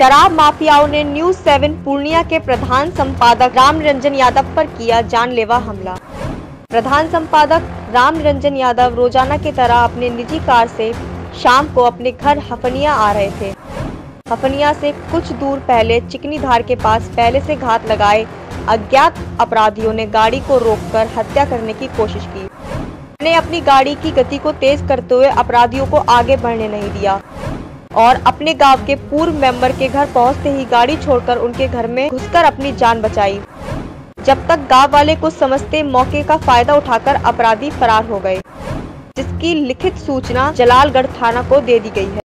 शराब माफियाओं ने न्यूज 7 पूर्णिया के प्रधान संपादक राम निरंजन यादव पर किया जानलेवा हमला। प्रधान संपादक राम निरंजन यादव रोजाना की तरह अपने निजी कार से शाम को अपने घर हफनिया आ रहे थे। हफनिया से कुछ दूर पहले चिकनीधार के पास पहले से घात लगाए अज्ञात अपराधियों ने गाड़ी को रोककर हत्या करने की कोशिश की। उन्होंने अपनी गाड़ी की गति को तेज करते हुए अपराधियों को आगे बढ़ने नहीं दिया और अपने गांव के पूर्व मेंबर के घर पहुंचते ही गाड़ी छोड़कर उनके घर में घुसकर अपनी जान बचाई। जब तक गांव वाले कुछ समझते मौके का फायदा उठाकर अपराधी फरार हो गए, जिसकी लिखित सूचना जलालगढ़ थाना को दे दी गई है।